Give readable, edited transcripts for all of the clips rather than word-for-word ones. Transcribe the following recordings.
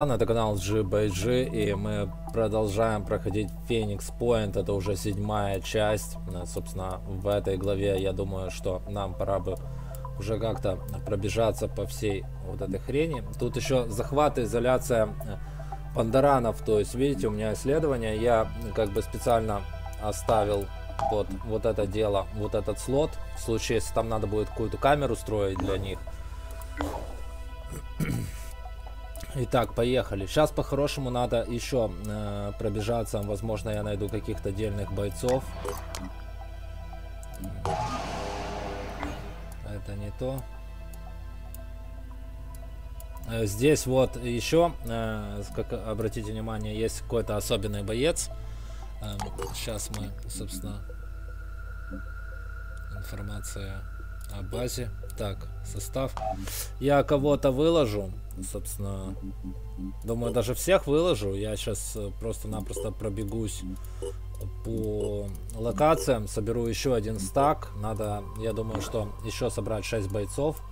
Догнал GBG, и мы продолжаем проходить Phoenix Point. Это уже 7-я часть. Собственно, в этой главе, я думаю, что нам пора бы уже как-то пробежаться по всей вот этой хрени. Тут еще захват и изоляция пандаранов. То есть, видите, у меня исследование. Я как бы специально оставил под вот это дело, вот этот слот. В случае, если там надо будет какую-то камеру строить для них. Итак, поехали. Сейчас по-хорошему надо еще пробежаться. Возможно, я найду каких-то дельных бойцов. Это не то. Здесь вот еще, как обратите внимание, есть какой-то особенный боец. Сейчас мы, собственно, информация о базе. Так, состав. Я кого-то выложу. Собственно, думаю, даже всех выложу. Я сейчас просто-напросто пробегусь по локациям. Соберу еще один стак. Надо, я думаю, что еще собрать 6 бойцов.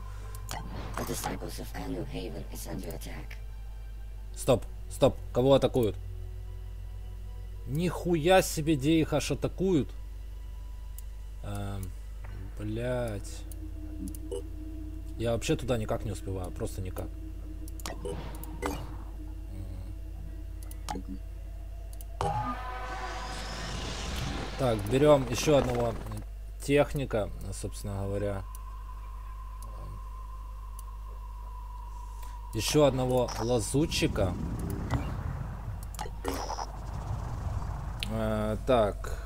Стоп, стоп. Кого атакуют? Нихуя себе, где их аж атакуют. Блять. Я вообще туда никак не успеваю. Просто никак. Так, берем еще одного техника, собственно говоря. Еще одного лазутчика. Так.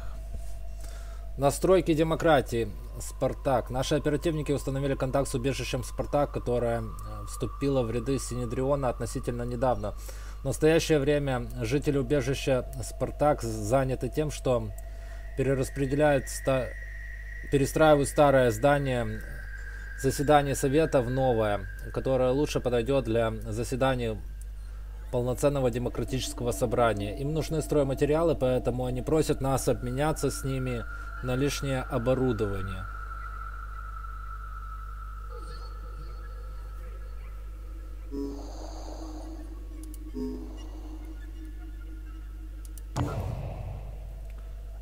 Настройки демократии. Спартак. Наши оперативники установили контакт с убежищем Спартак, которое вступило в ряды Синедриона относительно недавно. В настоящее время жители убежища Спартак заняты тем, что перестраивают старое здание заседания совета в новое, которое лучше подойдет для заседаний полноценного демократического собрания. Им нужны стройматериалы, поэтому они просят нас обменяться с ними на лишнее оборудование.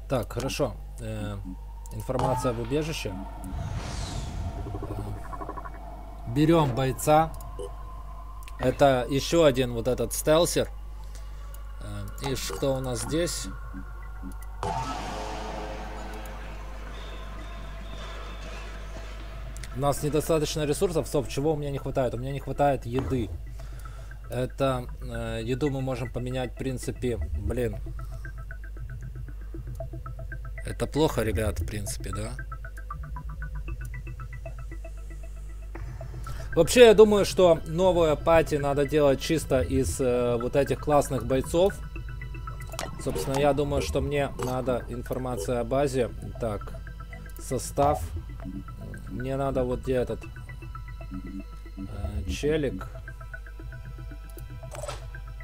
Так, хорошо. Информация об убежище. Берем бойца. Это еще один вот этот стелсер. И что у нас здесь? У нас недостаточно ресурсов. Стоп, чего у меня не хватает? У меня не хватает еды. Это еду мы можем поменять, в принципе. Блин. Это плохо, ребят, в принципе, да? Вообще, я думаю, что новую пати надо делать чисто из вот этих классных бойцов. Собственно, я думаю, что мне надо информация о базе. Так, состав. Мне надо вот где этот челик.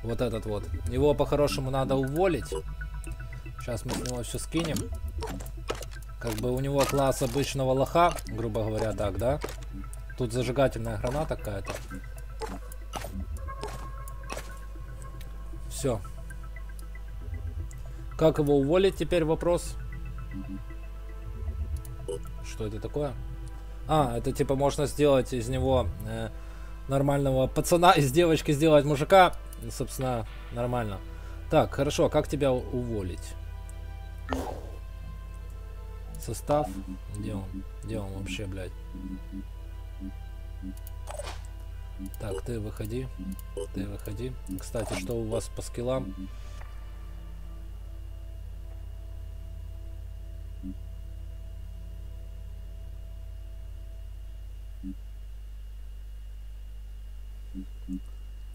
Вот этот вот. Его по-хорошему надо уволить. Сейчас мы с него все скинем. Как бы у него класс обычного лоха, грубо говоря, так, да? Тут зажигательная граната какая-то. Все. Как его уволить теперь вопрос? Что это такое? А, это типа можно сделать из него нормального пацана, из девочки сделать мужика. Собственно, нормально. Так, хорошо, как тебя уволить? Состав. Где он? Где он вообще, блядь? Так, ты выходи. Ты выходи. Кстати, что у вас по скиллам?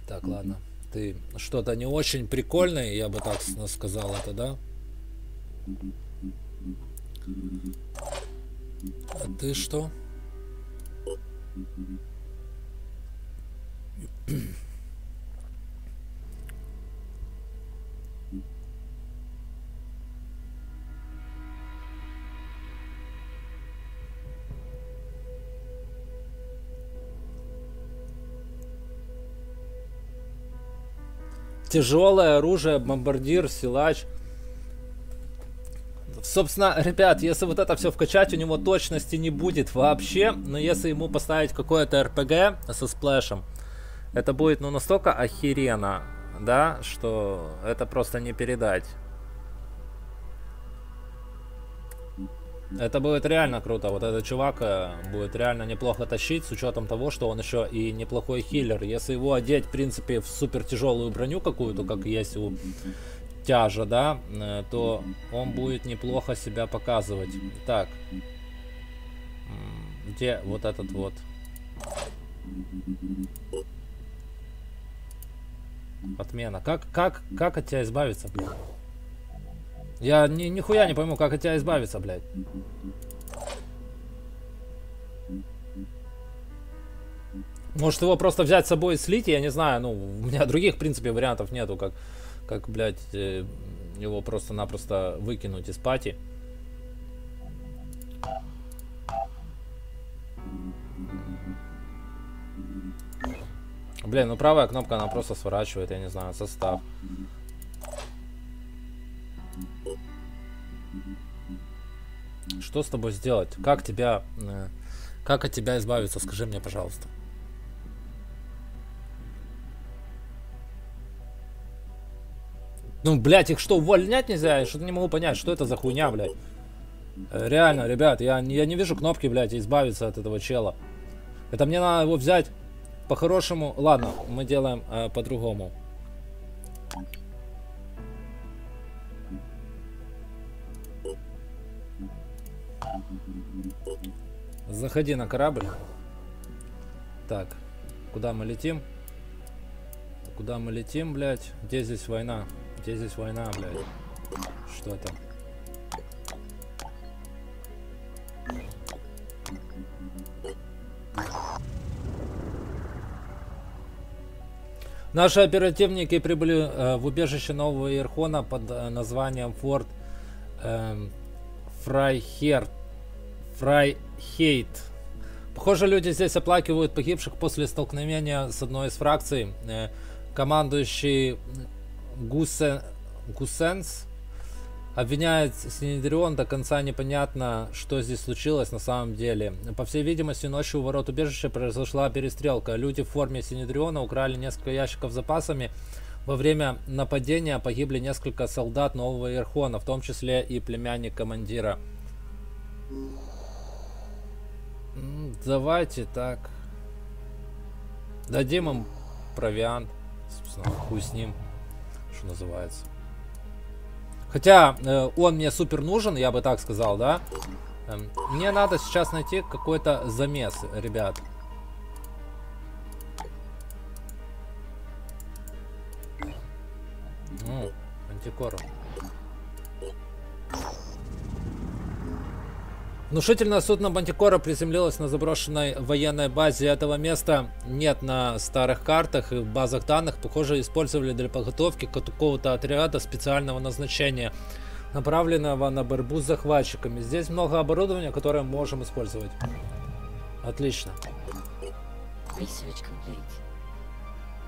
Так, ладно. Ты что-то не очень прикольный, я бы так сказал это, да? А ты что? Тяжелое оружие, бомбардир, силач. Собственно, ребят, если вот это все вкачать, у него точности не будет вообще. Но если ему поставить какое-то РПГ со сплэшем, это будет, ну, настолько охеренно, да, что это просто не передать. Это будет реально круто. Вот этот чувак будет реально неплохо тащить, с учетом того, что он еще и неплохой хиллер. Если его одеть, в принципе, в супер тяжелую броню какую-то, как есть у Тяжа, да, то он будет неплохо себя показывать. Так, где вот этот вот? Отмена. Как от тебя избавиться, блядь? Я нихуя не пойму, как от тебя избавиться, блядь. Может, его просто взять с собой и слить, я не знаю, ну, у меня других, в принципе, вариантов нету, как, блядь, его просто-напросто выкинуть из пати. Блин, ну правая кнопка, она просто сворачивает, я не знаю, состав. Что с тобой сделать? Как от тебя избавиться? Скажи мне, пожалуйста. Ну, блядь, их что, увольнять нельзя? Я что-то не могу понять, что это за хуйня, блядь. Реально, ребят, я не вижу кнопки, блядь, избавиться от этого чела. Это мне надо его взять по-хорошему. Ладно, мы делаем по-другому. Заходи на корабль. Так, куда мы летим? Куда мы летим, блядь? Где здесь война? Где здесь война, блядь? Что там? Наши оперативники прибыли в убежище Нового Эрхона под названием Форт Фрайхерт. Фрайхейт. Похоже, люди здесь оплакивают погибших после столкновения с одной из фракций. Командующий Гусенс обвиняет Синедрион, до конца непонятно, что здесь случилось на самом деле. По всей видимости, ночью у ворот убежища произошла перестрелка. Люди в форме Синедриона украли несколько ящиков с запасами. Во время нападения погибли несколько солдат Нового Эрхона, в том числе и племянник командира. Давайте так. Дадим им провиант. Собственно, хуй с ним, что называется. Хотя он мне супер нужен, я бы так сказал, да? Мне надо сейчас найти какой-то замес, ребят. Мантикора. Внушительное судно Мантикора приземлилось на заброшенной военной базе. Этого места нет на старых картах и в базах данных. Похоже, использовали для подготовки какого-то отряда специального назначения, направленного на борьбу с захватчиками. Здесь много оборудования, которое мы можем использовать. Отлично.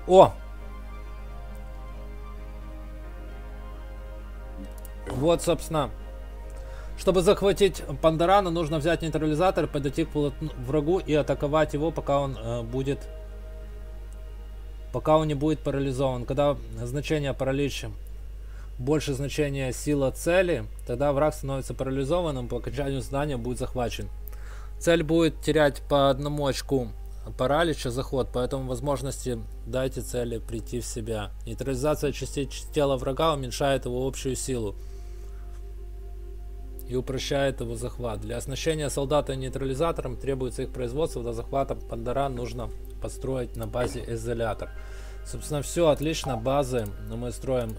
О! Вот, собственно. Чтобы захватить Пандарана, нужно взять нейтрализатор, подойти к врагу и атаковать его, пока он не будет парализован. Когда значение паралича больше значения сила цели, тогда враг становится парализованным, по окончанию здания будет захвачен. Цель будет терять по одному очку паралича за ход, поэтому возможности дайте цели прийти в себя. Нейтрализация частей тела врага уменьшает его общую силу и упрощает его захват. Для оснащения солдата нейтрализатором требуется их производство. До захвата Пандаран нужно построить на базе изолятор. Собственно, все отлично. Базы, но мы строим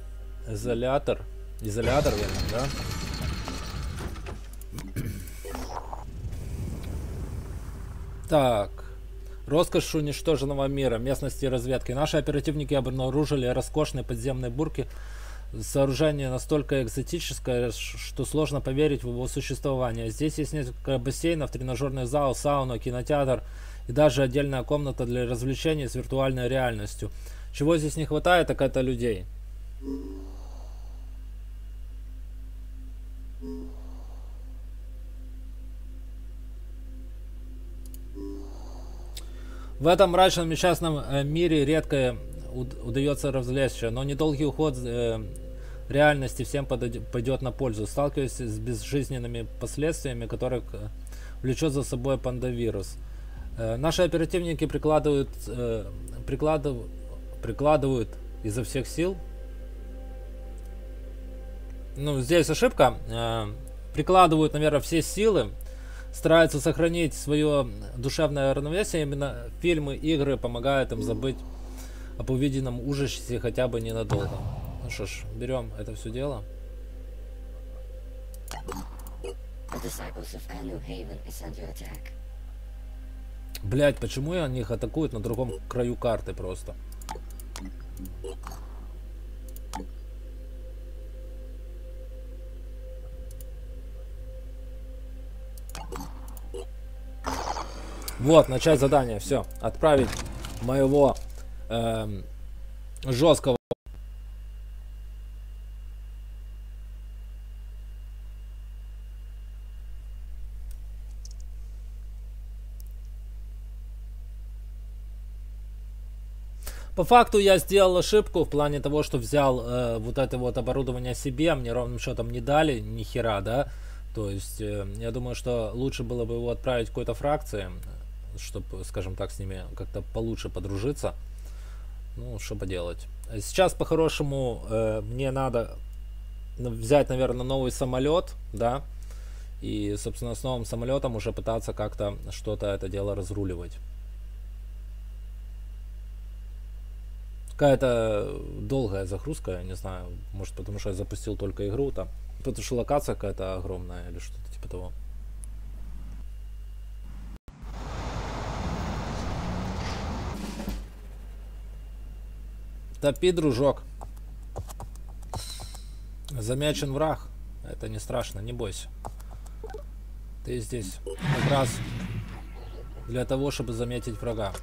изолятор. Изолятор, верно, да? Так. Роскошь уничтоженного мира, местности и разведки. Наши оперативники обнаружили роскошные подземные бурки. Сооружение настолько экзотическое, что сложно поверить в его существование. Здесь есть несколько бассейнов, тренажерный зал, сауна, кинотеатр и даже отдельная комната для развлечений с виртуальной реальностью. Чего здесь не хватает, так это людей. В этом мрачном и несчастном мире редко удается развлечься, но недолгий уход реальности всем пойдет на пользу. Сталкиваясь с безжизненными последствиями, которые влечет за собой пандавирус. Наши оперативники прикладывают изо всех сил. Ну, здесь ошибка. Прикладывают, наверное, все силы. Стараются сохранить свое душевное равновесие. Именно фильмы, игры помогают им забыть об увиденном ужасе хотя бы ненадолго. Ну что ж, берем это все дело. Блять, почему они их атакуют на другом краю карты просто? Вот, начать задание, все, отправить моего жесткого. По факту я сделал ошибку в плане того, что взял вот это вот оборудование себе, мне ровным счетом не дали, ни хера, да? То есть, я думаю, что лучше было бы его отправить какой-то фракции, чтобы, скажем так, с ними как-то получше подружиться. Ну, что поделать. Сейчас, по-хорошему, мне надо взять, наверное, новый самолет, да? И, собственно, с новым самолетом уже пытаться как-то что-то это дело разруливать. Какая-то долгая загрузка, я не знаю, может потому что я запустил только игру там, потому что локация какая-то огромная или что-то типа того. Топи, дружок. Замечен враг, это не страшно, не бойся. Ты здесь как раз для того, чтобы заметить врага.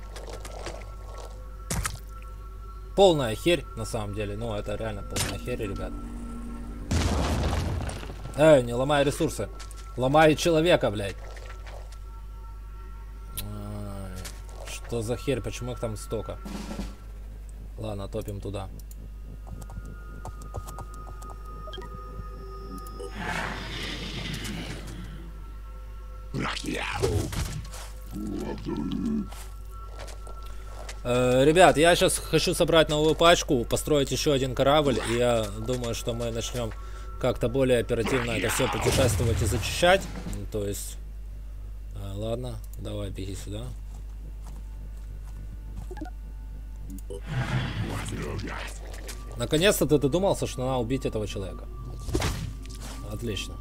Полная херь, на самом деле. Ну, это реально полная херь, ребят. Эй, не ломай ресурсы. Ломай человека, блядь. Ой, что за херь? Почему их там столько? Ладно, топим туда. Ребят, я сейчас хочу собрать новую пачку, построить еще один корабль, и я думаю, что мы начнем как-то более оперативно это все путешествовать и зачищать. То есть, ладно, давай беги сюда. Наконец-то ты додумался, что надо убить этого человека. Отлично.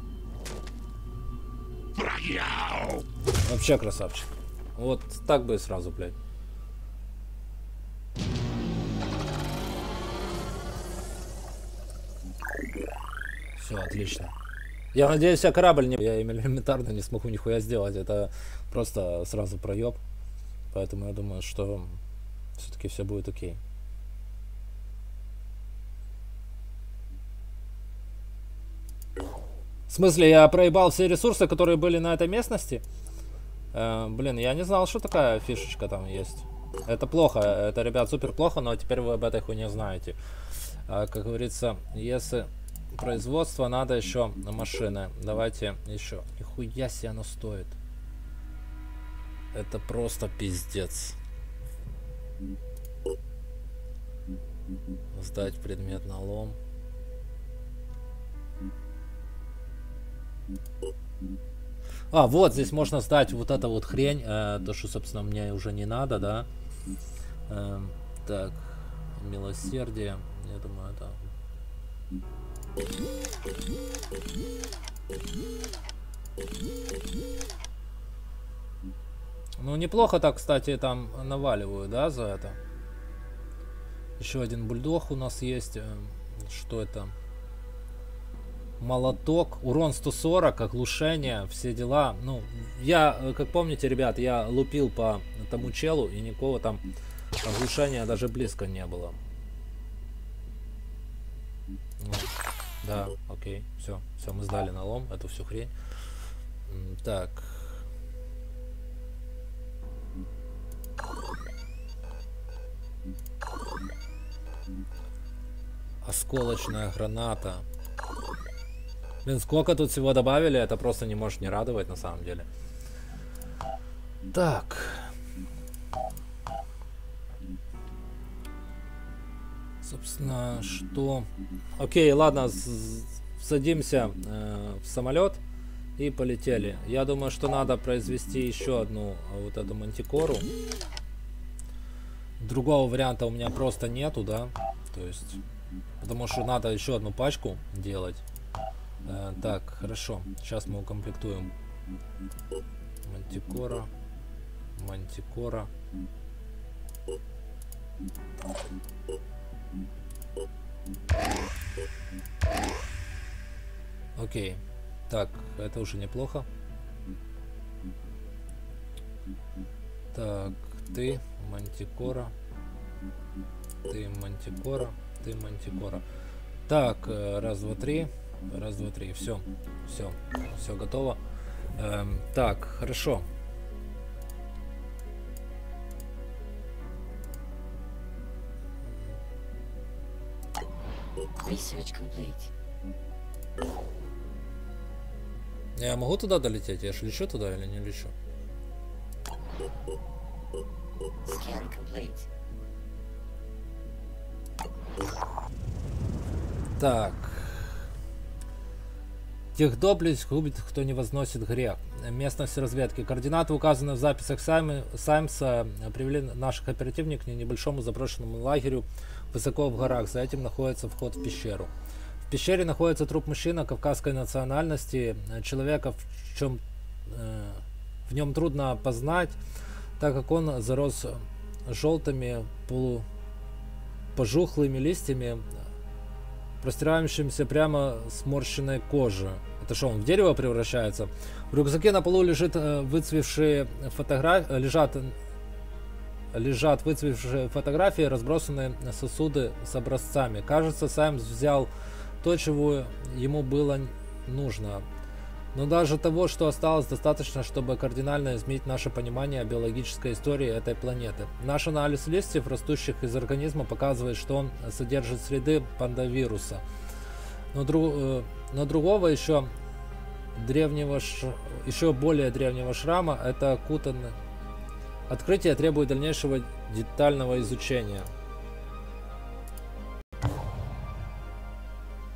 Вообще красавчик. Вот так бы и сразу, блядь. Все, отлично. Я надеюсь, я корабль не... Я элементарно не смогу нихуя сделать. Это просто сразу проеб. Поэтому я думаю, что все-таки все будет окей. В смысле, я проебал все ресурсы, которые были на этой местности? Блин, я не знал, что такая фишечка там есть. Это плохо, это, ребят, супер плохо, но теперь вы об этой хуйне знаете. Как говорится, если производство, надо еще машины. Давайте еще. Нихуя себе оно стоит. Это просто пиздец. Сдать предмет на лом. А, вот, здесь можно сдать вот эту вот хрень. То, что, собственно, мне уже не надо, да. Так, милосердие. Я думаю, это... Ну, неплохо так, кстати, там наваливаю, да, за это. Еще один бульдог у нас есть. Что это? Молоток, урон 140, оглушение, все дела. Ну, я, как помните, ребят, я лупил по тому челу, и никакого там оглушения даже близко не было. Да, окей, все, мы сдали на лом эту всю хрень. Так. Осколочная граната. Блин, сколько тут всего добавили, это просто не может не радовать на самом деле. Так. Собственно, что... Окей, ладно, садимся в самолет и полетели. Я думаю, что надо произвести еще одну вот эту мантикору. Другого варианта у меня просто нету, да? То есть... Потому что надо еще одну пачку делать. Так, хорошо. Сейчас мы укомплектуем. Мантикора. Мантикора. Окей. Так, это уже неплохо. Так, ты, мантикора. Ты, мантикора. Ты, мантикора. Так, раз, два, три. Раз, два, три. Все готово. Так, хорошо. Я могу туда долететь? Я же лечу туда или не лечу? Так. Тех доблесть губит, кто не возносит грех. Местность разведки. Координаты указаны в записях Саймса. Привели наших оперативников к небольшому заброшенному лагерю высоко в горах. За этим находится вход в пещеру. В пещере находится труп мужчины кавказской национальности. Человека в нем трудно опознать, так как он зарос желтыми пожухлыми листьями, простирающимся прямо сморщенной кожи. Это что, он в дерево превращается? В рюкзаке на полу лежит выцвевшие фотографии, лежат выцвевшие фотографии, разбросанные сосуды с образцами. Кажется, Саймс взял то, чего ему было нужно. Но даже того, что осталось, достаточно, чтобы кардинально изменить наше понимание биологической истории этой планеты. Наш анализ листьев, растущих из организма, показывает, что он содержит следы пандавируса. Но другого еще древнего, еще более древнего шрама, это окутанный. Открытие требует дальнейшего детального изучения.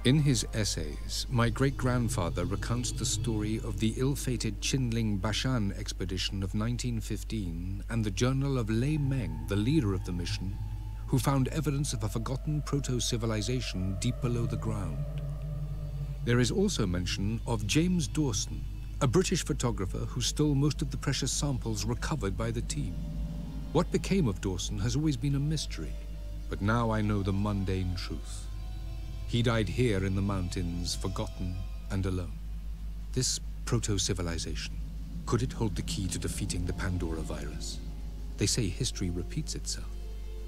In his essays, my great-grandfather recounts the story of the ill-fated Qinling Bashan expedition of 1915 and the journal of Lei Meng, the leader of the mission, who found evidence of a forgotten proto-civilization deep below the ground. There is also mention of James Dawson, a British photographer who stole most of the precious samples recovered by the team. What became of Dawson has always been a mystery, but now I know the mundane truth. He died here in the mountains, forgotten and alone. This proto-civilization, could it hold the key to defeating the Pandora virus? They say history repeats itself.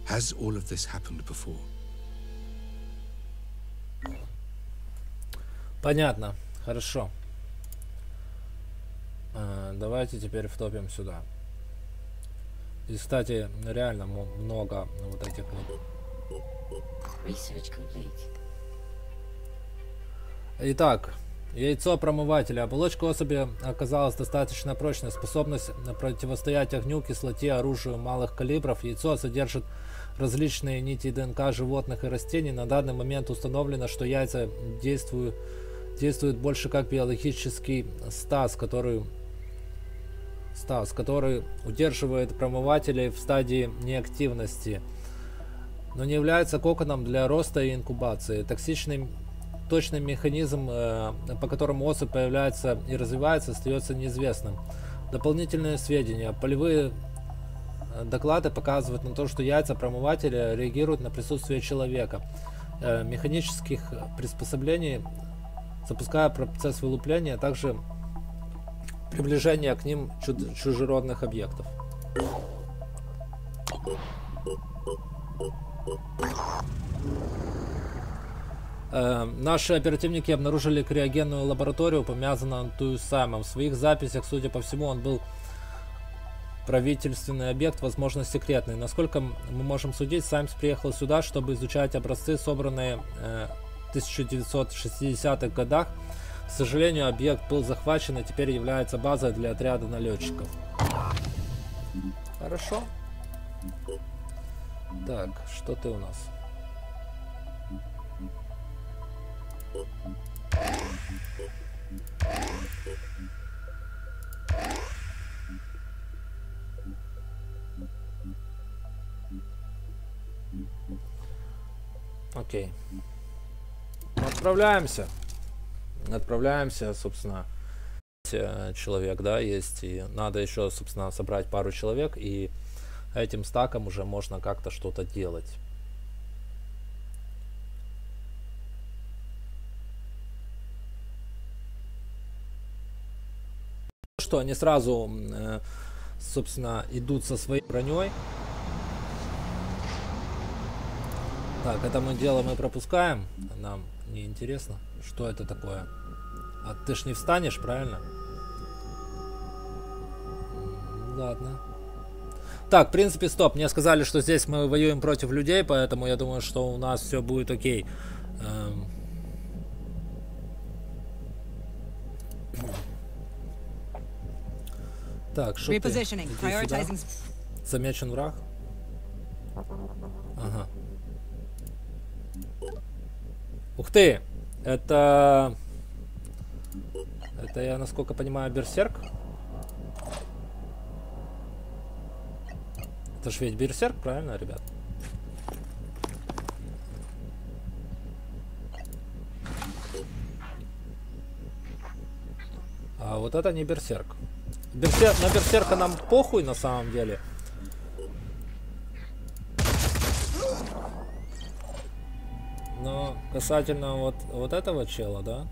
Has all of this happened before? Понятно, хорошо. Давайте теперь втопим сюда. И, кстати, реально много вот этих вот. Итак, яйцо промывателя. Оболочка особи оказалась достаточно прочной. Способность противостоять огню, кислоте, оружию малых калибров. Яйцо содержит различные нити ДНК животных и растений. На данный момент установлено, что яйца действуют больше как биологический стаз, который удерживает промывателей в стадии неактивности, но не является коконом для роста и инкубации. Точный механизм, по которому особь появляется и развивается, остается неизвестным. Дополнительные сведения. Полевые доклады показывают на то, что яйца промывателя реагируют на присутствие человека, механических приспособлений, запуская процесс вылупления, а также приближение к ним чужеродных объектов. Наши оперативники обнаружили криогенную лабораторию, упомянутую Саймом. В своих записях, судя по всему, он был правительственный объект, возможно, секретный. Насколько мы можем судить, Саймс приехал сюда, чтобы изучать образцы, собранные в 1960-х годах. К сожалению, объект был захвачен и теперь является базой для отряда налетчиков. Хорошо. Так, что ты у нас? Окей. Отправляемся. Отправляемся, собственно. Человек, да, есть. И надо еще, собственно, собрать пару человек. И этим стаком уже можно как-то что-то делать. Что они сразу, собственно, идут со своей броней. Так, это мы делаем и пропускаем. Нам неинтересно, что это такое. А ты ж не встанешь, правильно? Ладно. Так, в принципе, стоп. Мне сказали, что здесь мы воюем против людей, поэтому я думаю, что у нас все будет окей. Так, что ты? Замечен враг? Ага. Ух ты! Это... Это, я насколько понимаю, берсерк? Это ж ведь берсерк, правильно, ребят? А вот это не берсерк. На берсерка нам похуй на самом деле. Но касательно вот этого чела, да?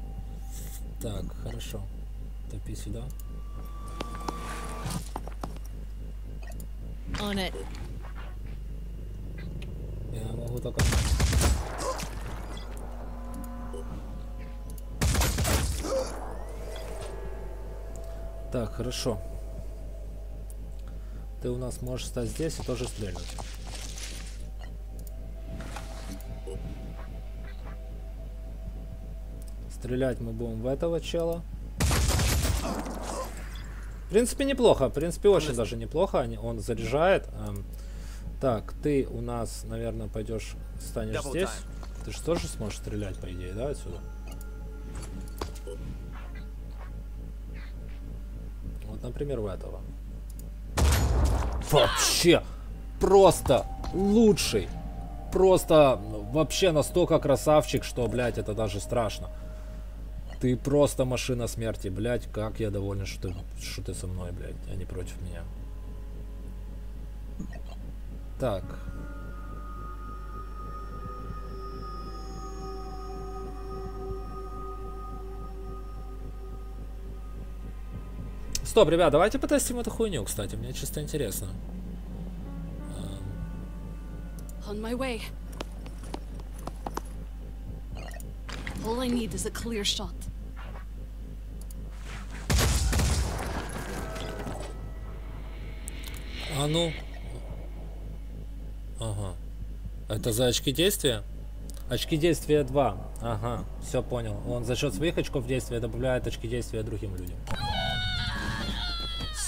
Так, хорошо. Топи сюда. Я могу только... Так, хорошо. Ты у нас можешь стать здесь и тоже стрельнуть. Стрелять мы будем в этого чела. В принципе, неплохо. В принципе, очень даже неплохо. Он заряжает. Так, ты у нас, наверное, пойдешь, станешь здесь. Ты же тоже сможешь стрелять, по идее, да, отсюда? Например, в этого. Вообще просто лучший. Просто вообще настолько красавчик, что, блядь, это даже страшно. Ты просто машина смерти, блядь. Как я доволен, что ты со мной, блядь, а не против меня. Так. Стоп, ребят, давайте потестим эту хуйню, кстати, мне чисто интересно. On my way. All I need is a clear shot. А ну. Ага. Это за очки действия? Очки действия 2. Ага, все понял. Он за счет своих очков действия добавляет очки действия другим людям.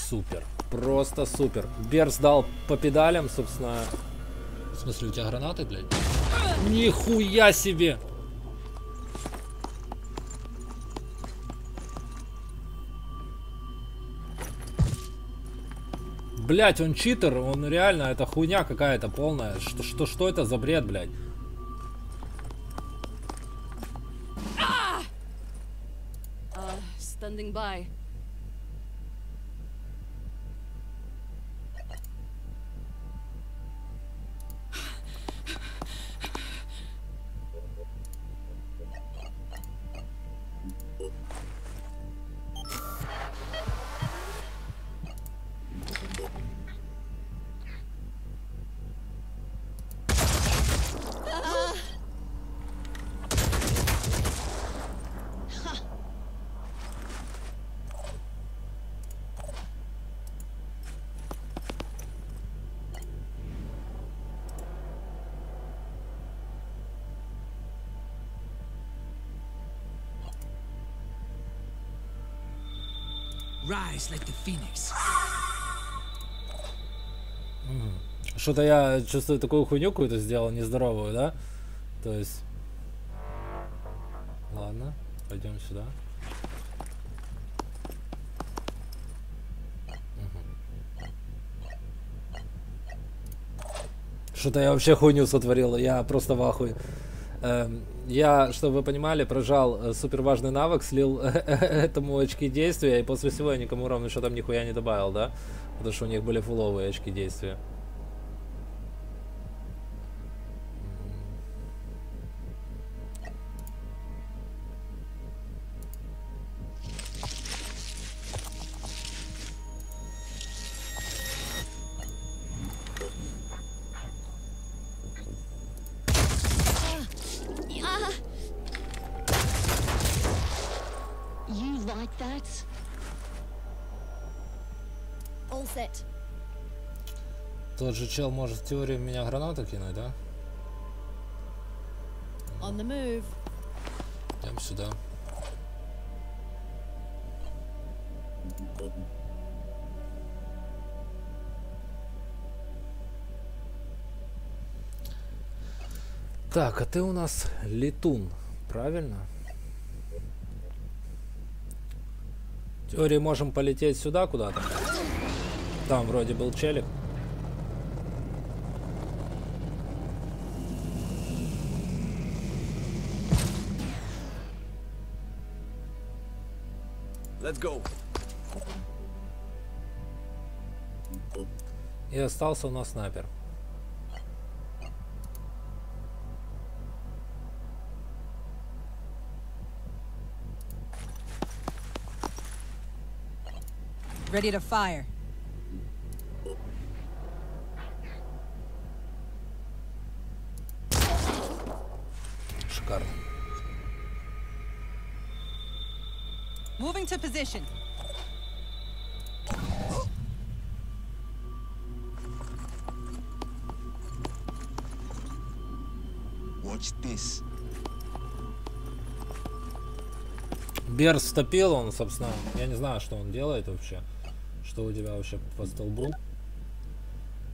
Супер, просто супер. Берс дал по педалям, собственно. В смысле, у тебя гранаты, блядь? Нихуя себе! Блядь, он читер, он реально, это хуйня какая-то полная. Что это за бред, блядь? Standing by. Что-то я чувствую такую хуйню какую-то сделал, нездоровую, да? То есть... Ладно, пойдем сюда. Что-то я вообще хуйню сотворил, я просто в ахуе. Я, чтобы вы понимали, прожал супер важный навык, слил этому очки действия, и после всего я никому ровно что там нихуя не добавил, да? Потому что у них были фуловые очки действия. Тот же чел может в теории меня гранату кинуть, да? Идем сюда. Так, а ты у нас летун, правильно? В теории можем полететь сюда куда-то. Там вроде был челик. Let's go. И остался у нас снайпер. Ready to fire. Шикарно. Moving to position. Watch this. Берс вступил, он, собственно, я не знаю, что он делает вообще. Что у тебя вообще по столбу?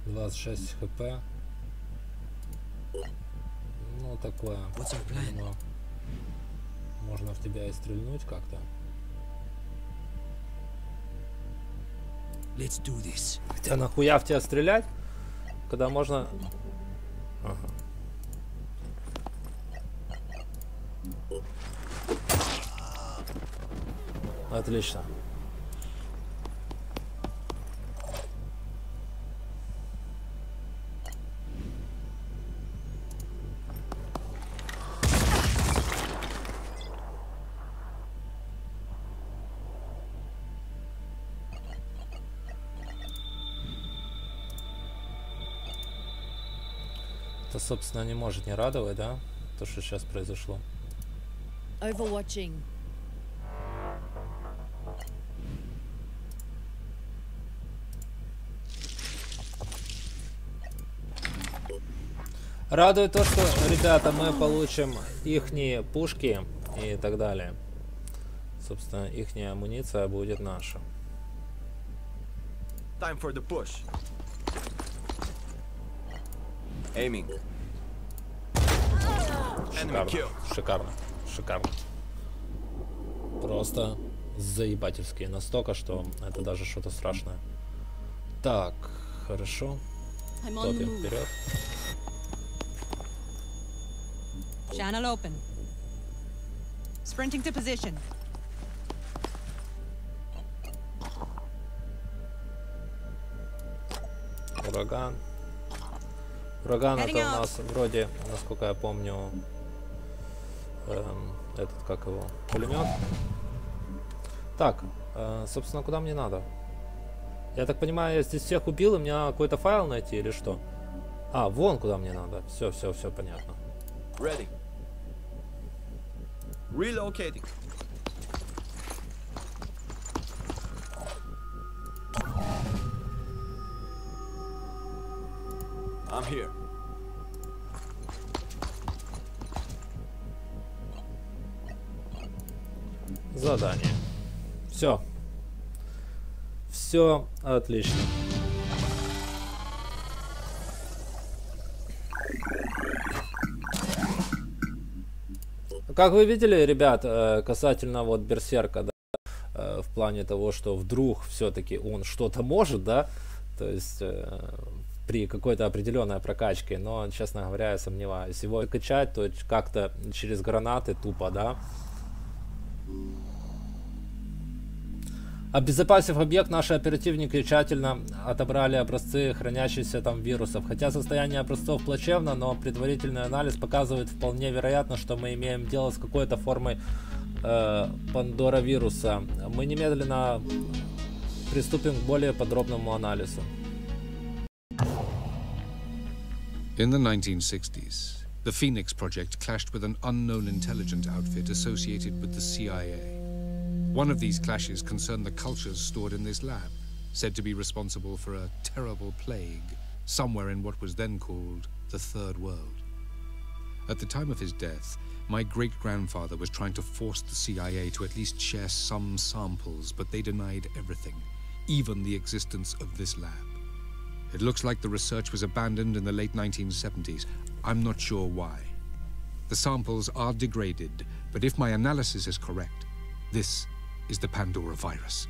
26 хп. Ну, такое. Можно в тебя и стрельнуть как-то. Хотя нахуя в тебя стрелять, когда можно... Ага. Отлично. Это, собственно, не может не радовать, да? То, что сейчас произошло. Overwatching. Радует то, что, ребята, мы получим ихние пушки и так далее. Собственно, ихняя амуниция будет наша. Time for the push. Aiming. Шикарно, шикарно, шикарно. Просто заебательские настолько, что это даже что-то страшное. Так, хорошо. Топим вперед. Channel open. Sprinting to position. Ураган. Ураган это у нас вроде, насколько я помню, этот, как его, пулемет. Так, собственно, куда мне надо? Я так понимаю, я здесь всех убил, и мне надо какой-то файл найти или что? А, вон куда мне надо. Все, все, все понятно. Ready. Relocating. I'm here. Задание. Все. все отлично. Как вы видели, ребят, касательно вот берсерка, да, в плане того, что вдруг все-таки он что-то может, да, то есть при какой-то определенной прокачке, но, честно говоря, я сомневаюсь. Его качать, то есть как-то через гранаты тупо, да. Обезопасив объект, наши оперативники тщательно отобрали образцы хранящихся там вирусов. Хотя состояние образцов плачевно, но предварительный анализ показывает вполне вероятно, что мы имеем дело с какой-то формой пандоровируса. Мы немедленно приступим к более подробному анализу. In the 1960s, the Phoenix project clashed with an unknown intelligence outfit associated with the CIA. One of these clashes concerned the cultures stored in this lab, said to be responsible for a terrible plague somewhere in what was then called the Third World. At the time of his death, my great-grandfather was trying to force the CIA to at least share some samples, but they denied everything, even the existence of this lab. It looks like the research was abandoned in the late 1970s. I'm not sure why. The samples are degraded, but if my analysis is correct, this is the Pandora virus.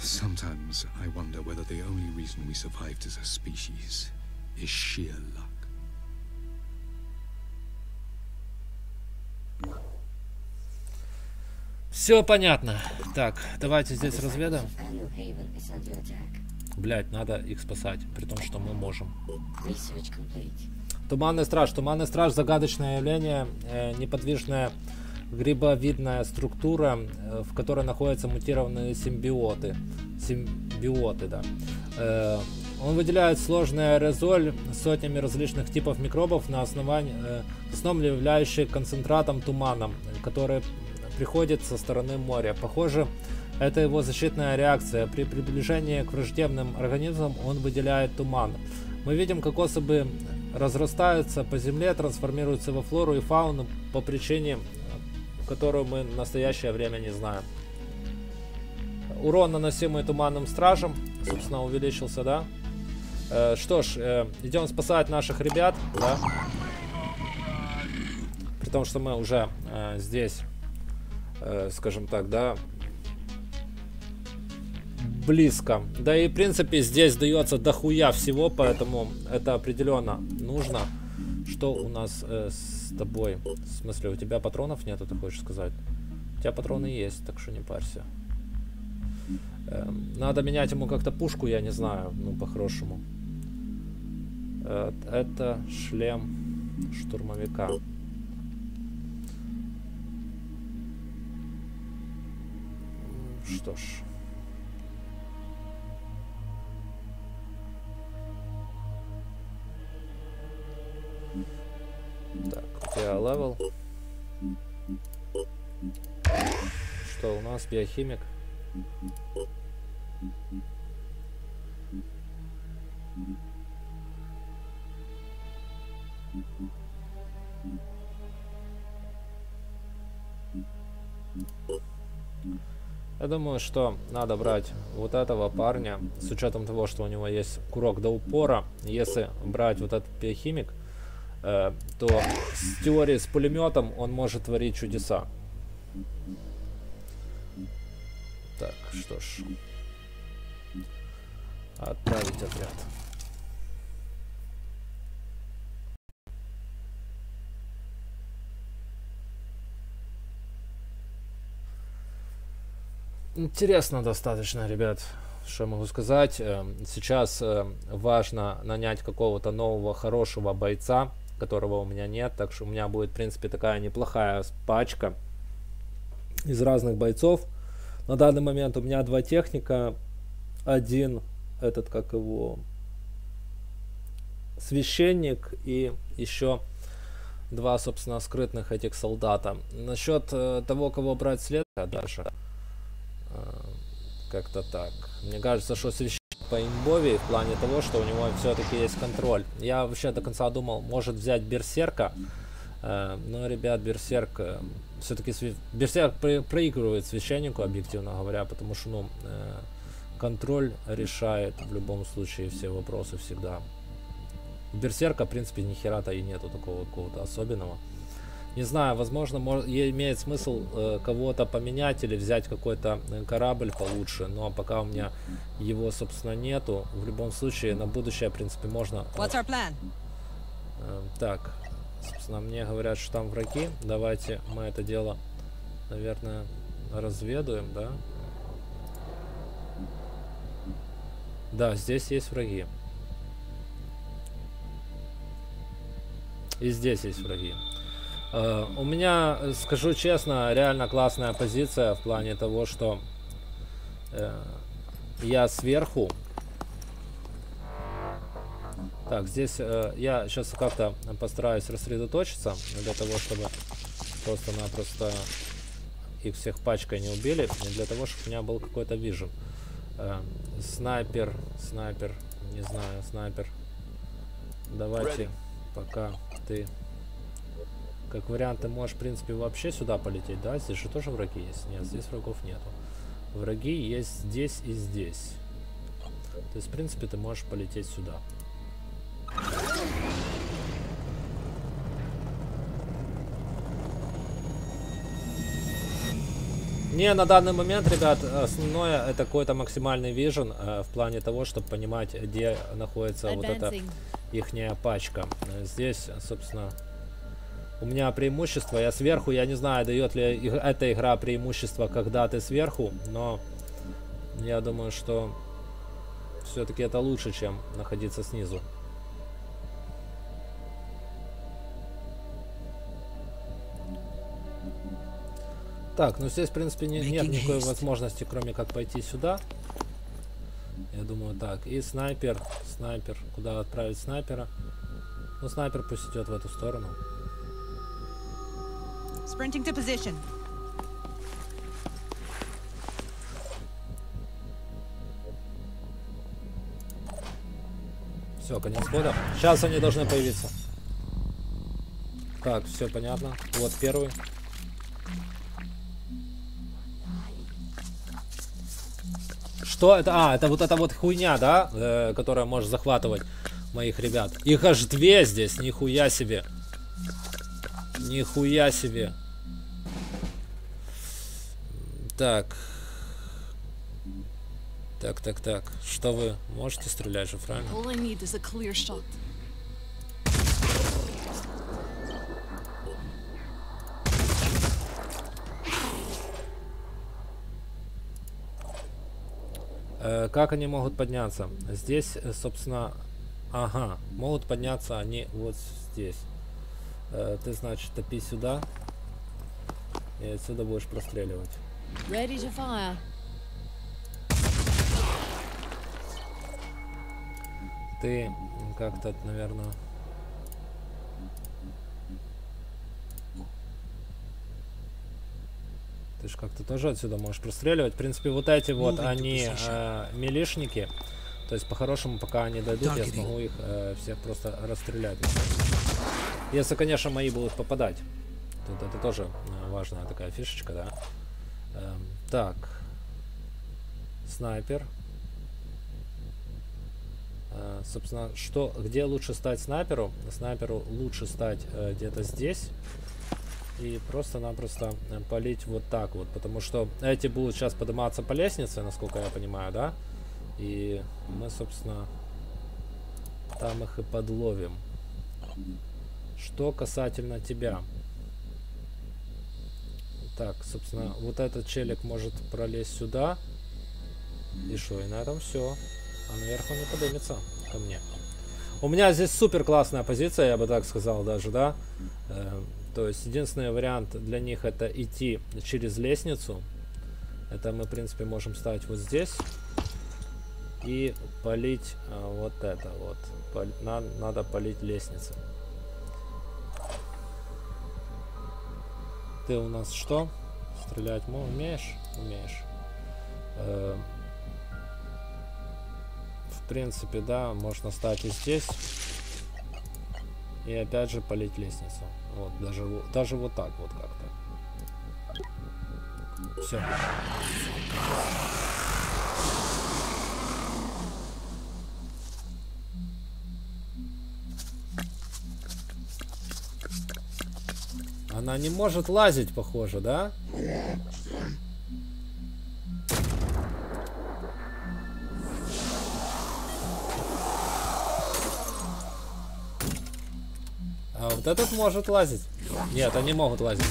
Sometimes I wonder whether the only reason we survived as a species is sheer luck. Все понятно. Так, давайте здесь разведаем. Блять, надо их спасать, при том, что мы можем. Туманный страж. Туманный страж — загадочное явление, неподвижное грибовидная структура, в которой находятся мутированные симбиоты. Симбиоты, да. Он выделяет сложный аэрозоль сотнями различных типов микробов, на основании, в основном являющий концентратом туманом, который приходит со стороны моря. Похоже, это его защитная реакция. При приближении к враждебным организмам он выделяет туман. Мы видим, как особи разрастаются по земле, трансформируются во флору и фауну по причине, которую мы в настоящее время не знаем. Урон, наносимый туманным стражем, собственно, увеличился, да? Что ж, идем спасать наших ребят, да? При том, что мы уже здесь, скажем так, да, близко. Да и, в принципе, здесь дается дохуя всего, поэтому это определенно нужно. Что у нас с тобой? В смысле, у тебя патронов нету, ты хочешь сказать? У тебя патроны есть, так что не парься. Надо менять ему как-то пушку, я не знаю, ну, по-хорошему. Это шлем штурмовика. Что ж. Так, у тебя левел. Что у нас? Биохимик. Я думаю, что надо брать вот этого парня, с учетом того, что у него есть курок до упора. Если брать вот этот биохимик, то с теорией с пулеметом он может творить чудеса. Так, что ж. Отправить отряд. Интересно достаточно, ребят. Что я могу сказать? Сейчас важно нанять какого-то нового хорошего бойца, которого у меня нет, так что у меня будет, в принципе, такая неплохая пачка из разных бойцов. На данный момент у меня 2 техника, один этот, как его, священник, и еще 2, собственно, скрытных этих солдата. Насчет того, кого брать след, дальше как-то так. Мне кажется, что священник по имбове, в плане того, что у него все-таки есть контроль. Я вообще до конца думал, может взять берсерка, но, ребят, берсерк все-таки берсерк проигрывает священнику, объективно говоря, потому что, ну, Контроль решает в любом случае все вопросы всегда. Берсерка, в принципе, ни хера-то и нету такого какого-то особенного. Не знаю, возможно, имеет смысл кого-то поменять или взять какой-то корабль получше, но пока у меня его, собственно, нету. В любом случае, на будущее, в принципе, можно... Так, собственно, мне говорят, что там враги. Давайте мы это дело, наверное, разведуем, да? Да, здесь есть враги. И здесь есть враги. У меня, скажу честно, реально классная позиция в плане того, что я сверху. Так, здесь я сейчас как-то постараюсь рассредоточиться для того, чтобы просто-напросто их всех пачкой не убили, и для того, чтобы у меня был какой-то вижен. Снайпер, не знаю, снайпер. Давайте, пока ты... Как вариант, ты можешь, в принципе, вообще сюда полететь, да? Здесь же тоже враги есть. Нет, здесь врагов нету. Враги есть здесь и здесь. То есть, в принципе, ты можешь полететь сюда. Не, на данный момент, ребят, основное это какой-то максимальный вижен в плане того, чтобы понимать, где находится вот эта ихняя пачка. Здесь, собственно... У меня преимущество, я сверху, я не знаю, дает ли эта игра преимущество, когда ты сверху, но я думаю, что все-таки это лучше, чем находиться снизу. Так, ну здесь, в принципе, нет никакой возможности, кроме как пойти сюда. Я думаю, так, и снайпер, куда отправить снайпера? Ну, снайпер пусть идет в эту сторону. Все, конец года. Сейчас они должны появиться. Так, все понятно. Вот первый. Что это? А, это вот хуйня, да? Которая может захватывать моих ребят. Их аж две здесь, нихуя себе. Нихуя себе. Так. Что вы можете стрелять же, правильно? Как они могут подняться? Здесь, собственно, ага, могут подняться они вот здесь. Ты, значит, топи сюда. И отсюда будешь простреливать. Ready to fire. Ты как-то, наверное... Ты же как-то тоже отсюда можешь простреливать. В принципе, вот эти вот, они милишники. То есть, по-хорошему, пока они дойдут, я смогу их всех просто расстрелять. Если, конечно, мои будут попадать. Тут это тоже важная такая фишечка, да? Так. Снайпер. Собственно, что, где лучше стать снайперу? Снайперу лучше стать где-то здесь. И просто-напросто палить вот так вот. Потому что эти будут сейчас подниматься по лестнице, насколько я понимаю, да? И мы, собственно, там их и подловим. Что касательно тебя. Так, собственно, вот этот челик может пролезть сюда. И что, и на этом все. А наверх он не поднимется ко мне. У меня здесь супер классная позиция, я бы так сказал даже, да. То есть единственный вариант для них это идти через лестницу. Это мы, в принципе, можем ставить вот здесь. И палить вот это вот. Надо палить лестницу. Ты у нас что? Стрелять умеешь? Умеешь. В принципе, да, можно стать и здесь. И опять же палить лестницу. Вот, даже вот так вот как-то. Все. Она не может лазить, похоже, да? А вот этот может лазить. Нет, они могут лазить.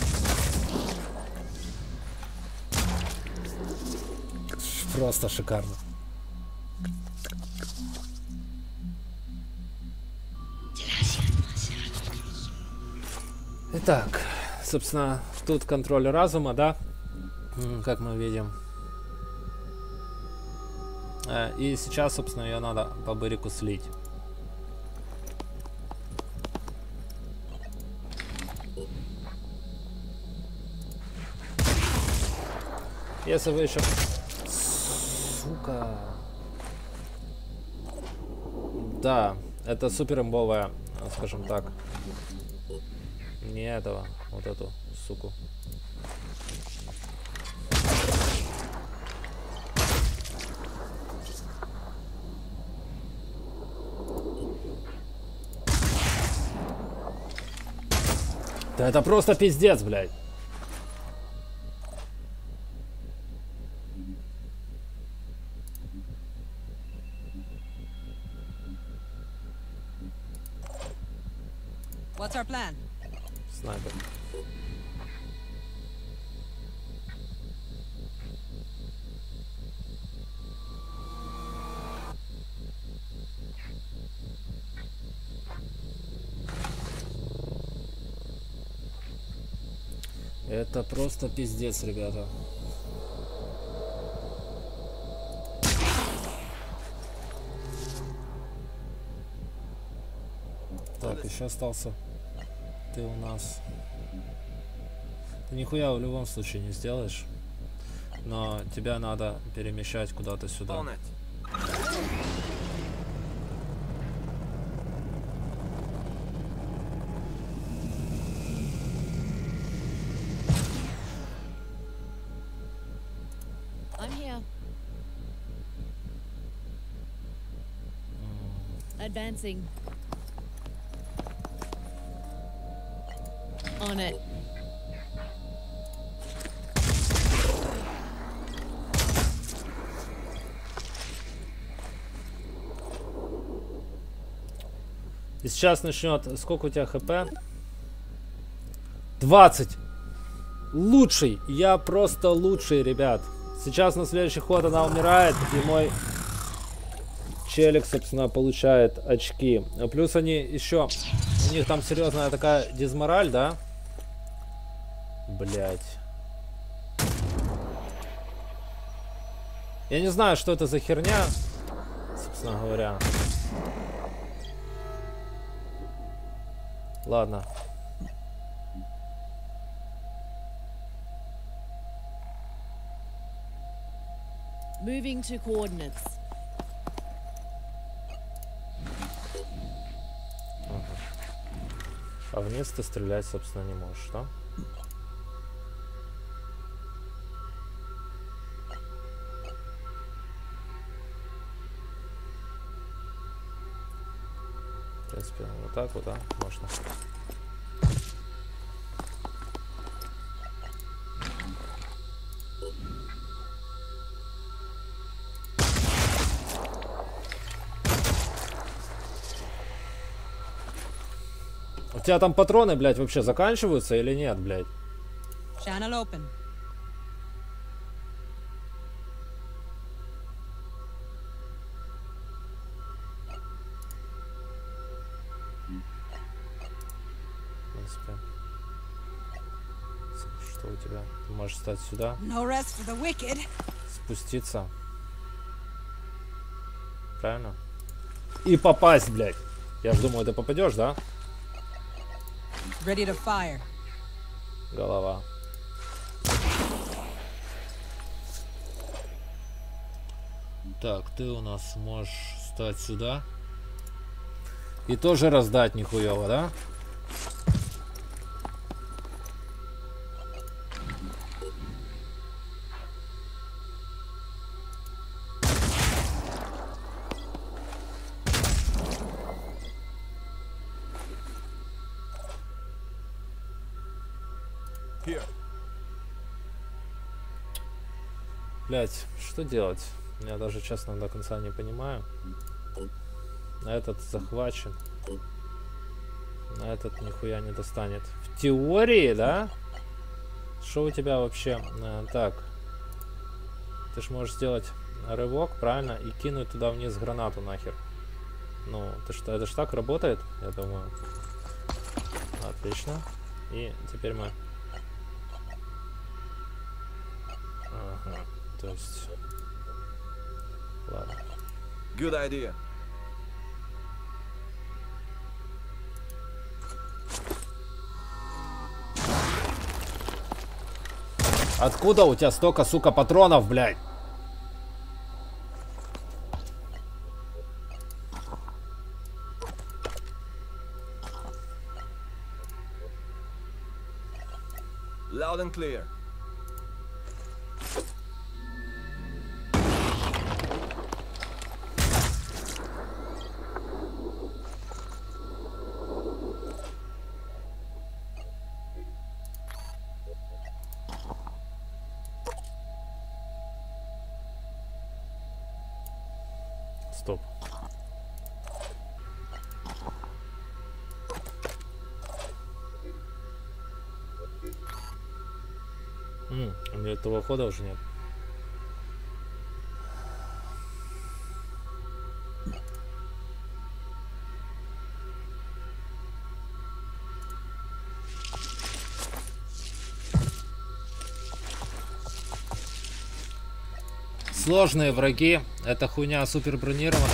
Просто шикарно. Итак, собственно, тут контроль разума, да? Как мы видим. И сейчас, собственно, ее надо по бырику слить. Если вы еще... Сука. Да, это супер имбовая, скажем так. Не этого, вот эту суку. Да это просто пиздец, блядь. What's our plan? Снайпер. Это просто пиздец, ребята. Так, еще остался. Ты у нас... Ты нихуя в любом случае не сделаешь. Но тебя надо перемещать куда-то сюда. Advancing. On it. И сейчас начнет. Сколько у тебя хп? 20. Лучший. Я просто лучший, ребят. Сейчас на следующий ход она умирает. И мой челик, собственно, получает очки. Плюс они еще... У них там серьезная такая дизмораль, да? Блять. Я не знаю, что это за херня, собственно говоря. Ладно. Moving to coordinates. Ага. А вниз ты стрелять, собственно, не можешь, да? В принципе, вот так вот, да, можно. У тебя там патроны, блядь, вообще заканчиваются или нет, блядь? Channel open. Что у тебя? Ты можешь встать сюда. No rest for the wicked. Спуститься. Правильно? И попасть, блядь. Я же думаю, ты попадешь, да? Ready to fire. Голова. Так, ты у нас можешь встать сюда. И тоже раздать нихуево, да? Блять, что делать? Я даже, честно, до конца не понимаю. А этот захвачен. А этот нихуя не достанет. В теории, да? Что у тебя вообще? Так. Ты ж можешь сделать рывок, правильно? И кинуть туда вниз гранату нахер. Ну, ты что, это ж так работает, я думаю. Отлично. И теперь мы... Ага, то есть... Ладно. Good idea. Откуда у тебя столько, сука, патронов, блядь? Loud and clear. Этого хода уже нет. Сложные враги. Эта хуйня супер бронированная.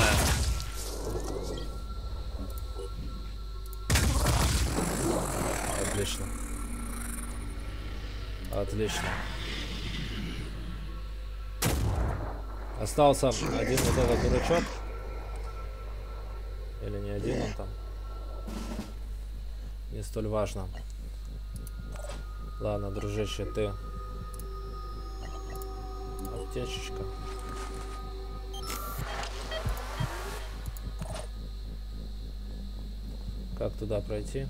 Отлично. Отлично. Остался один вот этот дурачок. Или не один он там. Не столь важно. Ладно, дружище, ты. Аптечечка. Как туда пройти?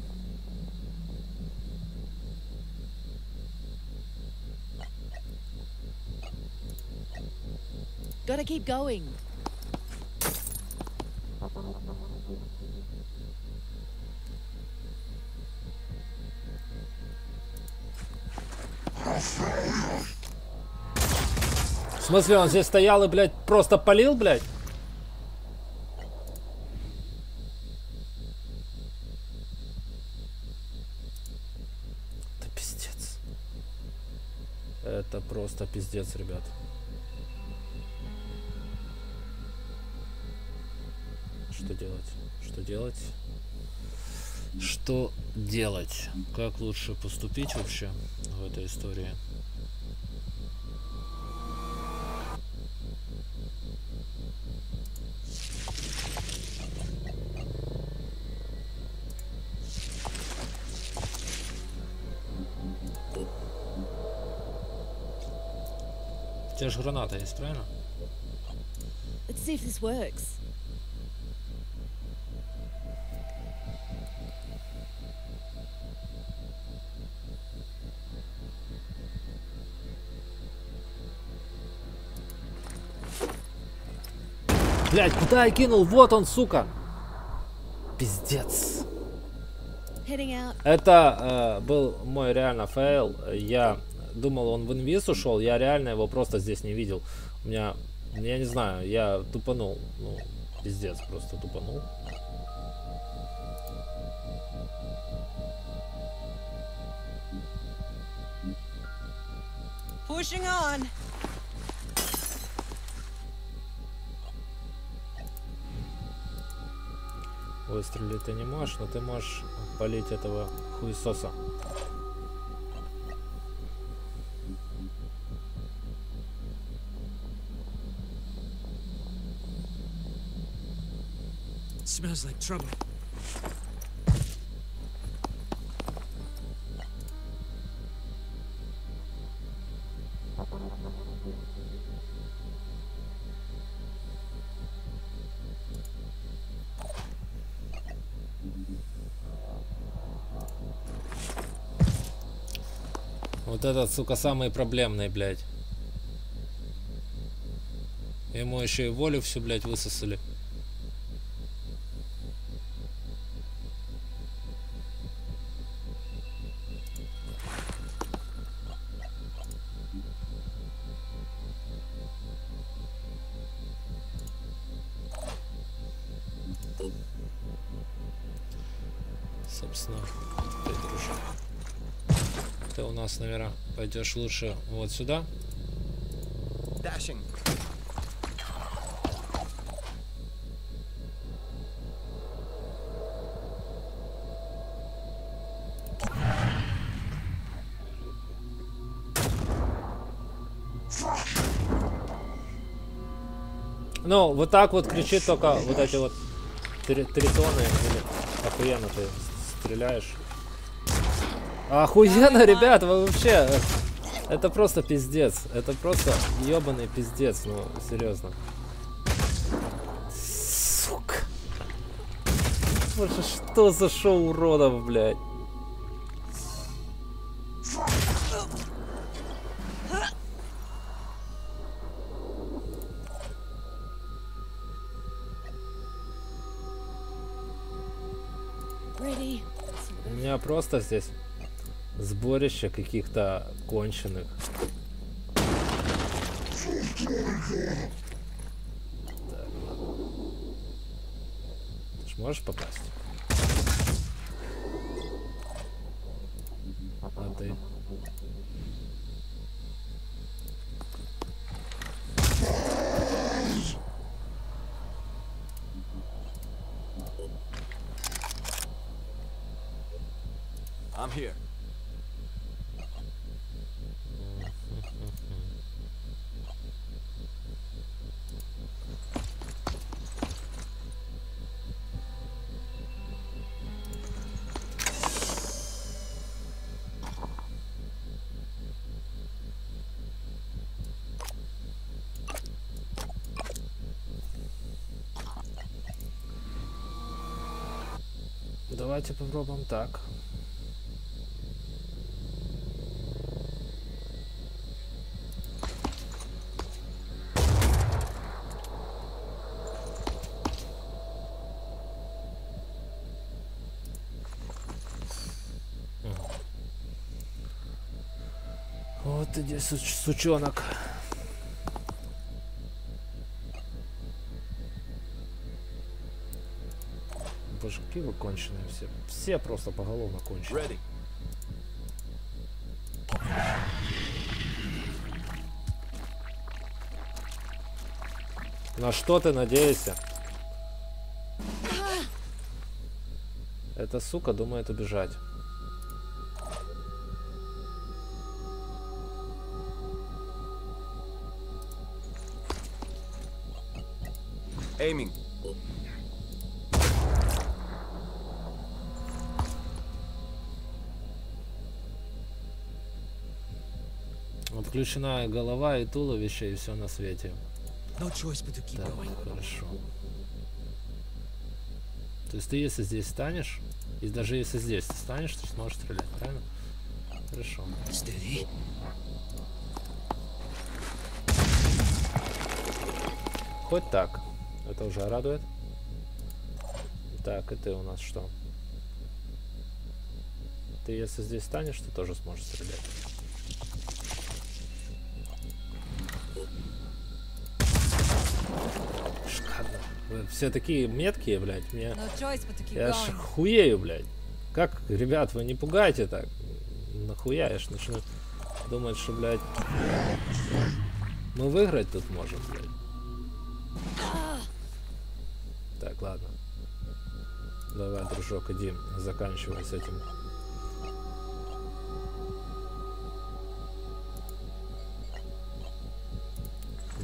Gotta keep going. В смысле, он здесь стоял и, блядь, просто палил, блядь? Это пиздец. Это просто пиздец, ребят. Что делать? Что делать? Что делать? Как лучше поступить вообще в этой истории? У тебя же граната есть, правильно? Let's see if this works. Блять, куда я кинул? Вот он, сука. Пиздец. Это был мой реально фейл. Я думал, он в инвиз ушел. Я реально его просто здесь не видел. У меня, я не знаю, я тупанул. Ну, пиздец, просто тупанул. Pushing on. Выстрелить ты не можешь, но ты можешь палить этого хуесоса. Smells like trouble. Вот этот, сука, самый проблемный, блядь. Ему еще и волю всю, блядь, высосали. Собственно, ты у нас, наверное, пойдешь лучше вот сюда. Ну, вот так вот кричит только вот эти вот тритоны, или охуенно ты стреляешь. Охуенно, ребят, вы вообще, это просто пиздец, это просто ебаный пиздец, ну, серьезно. Сука. Боже, что за шоу уродов, блядь. Просто здесь сборище каких-то конченых. Так. Ты ж можешь попасть? А ты? Давайте попробуем так. Вот иди, сучонок. Боже, какие вы конченые все. Все просто поголовно конченые. Ready. На что ты надеешься? Эта сука думает убежать. Aiming. Включена голова и туловище, и все на свете. No choice, да, хорошо. То есть ты, если здесь станешь, и даже если здесь ты станешь, ты сможешь стрелять, правильно? Хорошо. Steady. Хоть так. Это уже радует. Так, и ты у нас что? Ты, если здесь станешь, ты тоже сможешь стрелять. Все такие меткие, блядь, мне... Я аж хуею, блядь. Как, ребят, вы не пугайте так. Нахуя, я ж начну думать, что, блядь, мы выиграть тут можем, блядь. Так, ладно. Давай, дружок, иди, заканчивай с этим.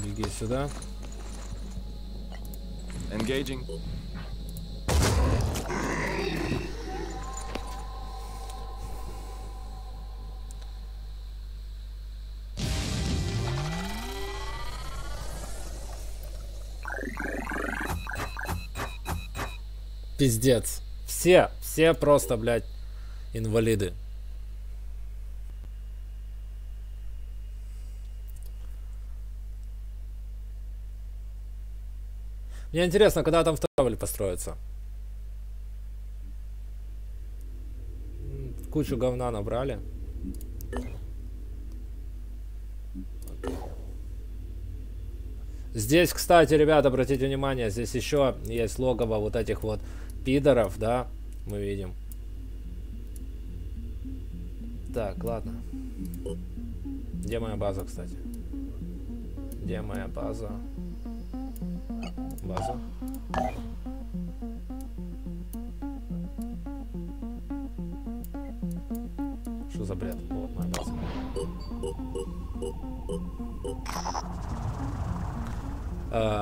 Беги сюда. Engaging. Пиздец. Все просто, блядь, инвалиды. Мне интересно, когда там второй корабль построится. Кучу говна набрали. Здесь, кстати, ребят, обратите внимание, здесь еще есть логово вот этих вот пидоров, да, мы видим. Так, ладно. Где моя база, кстати? Где моя база? База. Что за бред? Вот моя база.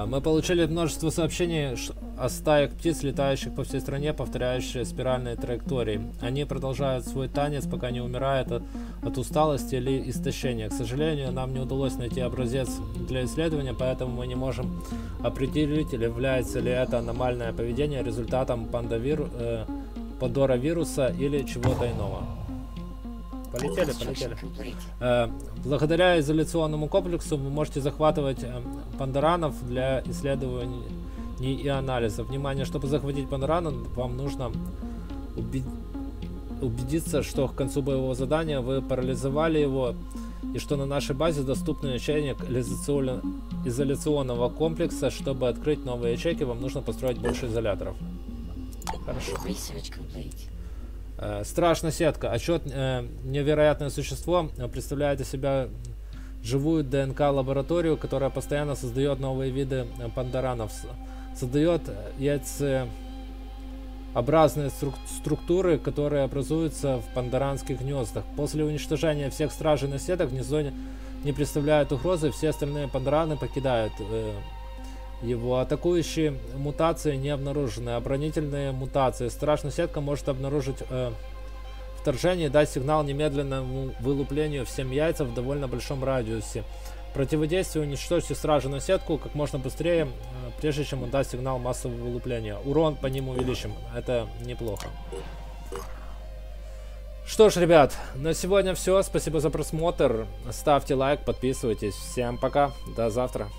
Мы получили множество сообщений о стаях птиц, летающих по всей стране, повторяющие спиральные траектории. Они продолжают свой танец, пока не умирают от усталости или истощения. К сожалению, нам не удалось найти образец для исследования, поэтому мы не можем определить, является ли это аномальное поведение результатом пандора вируса или чего-то иного. Полетели, полетели. Благодаря изоляционному комплексу вы можете захватывать пандаранов для исследований и анализа. Внимание, чтобы захватить пандарана, вам нужно убедиться, что к концу боевого задания вы парализовали его и что на нашей базе доступны ячейки изоляционного комплекса. Чтобы открыть новые ячейки, вам нужно построить больше изоляторов. Хорошо. Страшная сетка. Отчет «Невероятное существо» представляет из себя живую ДНК-лабораторию, которая постоянно создает новые виды пандаранов. Создает яйцеобразные структуры, которые образуются в пандаранских гнездах. После уничтожения всех стражей на сетах гнездо не представляет угрозы, все остальные пандараны покидают его. Атакующие мутации не обнаружены. Оборонительные мутации. Страшная сетка может обнаружить вторжение и дать сигнал немедленному вылуплению всем яйцам в довольно большом радиусе. Противодействие: уничтожьте сраженную сетку как можно быстрее, прежде чем он даст сигнал массового вылупления. Урон по ним увеличим. Это неплохо. Что ж, ребят, на сегодня все. Спасибо за просмотр. Ставьте лайк, подписывайтесь. Всем пока. До завтра.